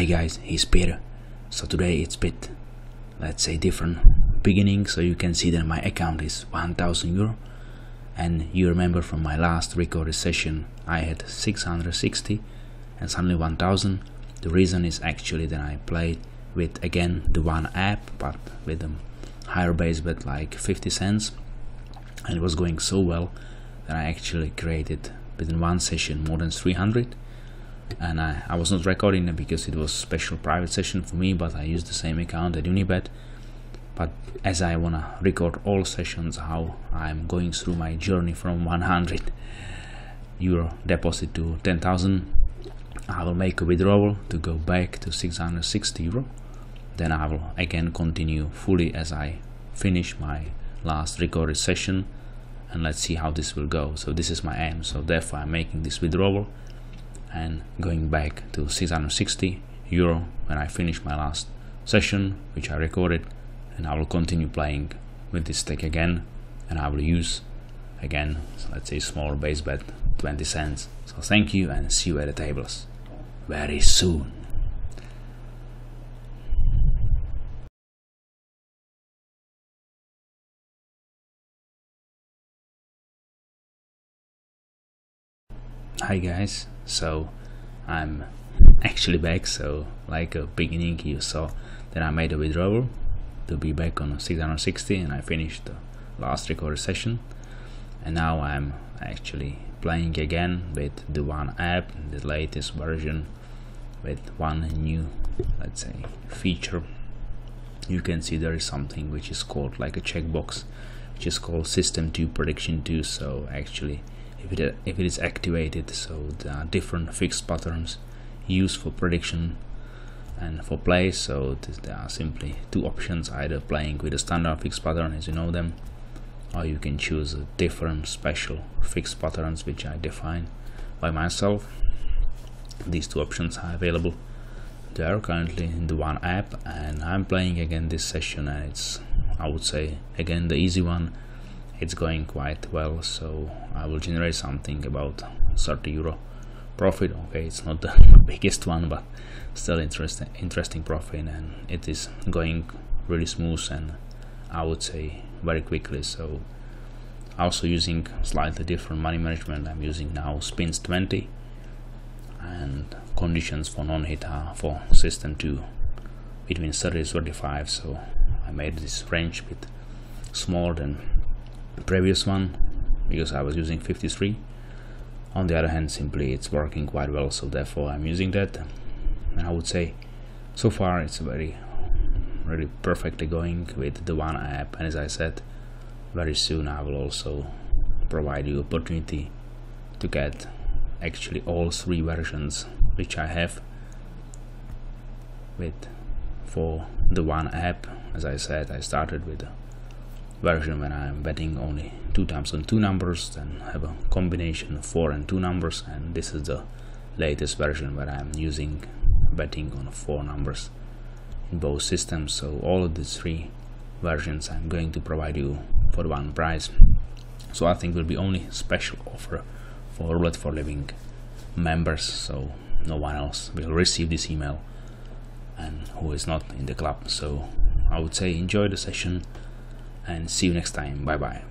Hi guys, it's Peter. So today it's bit, let's say, different beginning. So you can see that my account is 1,000 euro, and you remember from my last recorded session I had 660 and suddenly 1,000. The reason is actually that I played with again the One app, but with a higher base bet like 50 cents, and it was going so well that I actually created within one session more than 300. And I was not recording it because it was special private session for me, but I used the same account at Unibet. But as I wanna record all sessions how I'm going through my journey from 100 euro deposit to 10,000, I will make a withdrawal to go back to 660 euro. Then I will again continue fully as I finish my last recorded session, and let's see how this will go. So this is my aim, so therefore I'm making this withdrawal and going back to 660 euro when I finish my last session, which I recorded, and I will continue playing with this tech again, and I will use again, so let's say, small base bet 20 cents. So thank you and see you at the tables very soon. Hi guys, so I'm actually back. So like a beginning, you saw that I made a withdrawal to be back on 660, and I finished the last recorded session, and now I'm actually playing again with the One app, the latest version, with one new, let's say, feature. You can see there is something which is called like a checkbox, which is called System 2 Prediction 2. So actually if it is activated, so there are different fixed patterns used for prediction and for play. So there are simply two options, either playing with a standard fixed pattern as you know them, or you can choose different special fixed patterns which I define by myself. These two options are available. They are currently in the One app, and I'm playing again this session, and it's, I would say, again the easy one. It's going quite well, so I will generate something about 30 euro profit. Okay, it's not the biggest one, but still interesting profit, and it is going really smooth, and I would say very quickly. So also using slightly different money management. I'm using now spins 20, and conditions for non-hit are for System 2 between 30 to 35. So I made this range a bit smaller than previous one because I was using 53. On the other hand, simply it's working quite well, so therefore I'm using that, and I would say so far it's very really perfectly going with the One app. And as I said, very soon I will also provide you opportunity to get actually all three versions which I have with for the One app. As I said, I started with version when I'm betting only 2 times on 2 numbers, then have a combination of 4 and 2 numbers, and this is the latest version where I'm using betting on 4 numbers in both systems. So all of the 3 versions I'm going to provide you for one price. So I think will be only special offer for Roulette for Living members, so no one else will receive this email and who is not in the club. So I would say enjoy the session and see you next time. Bye bye.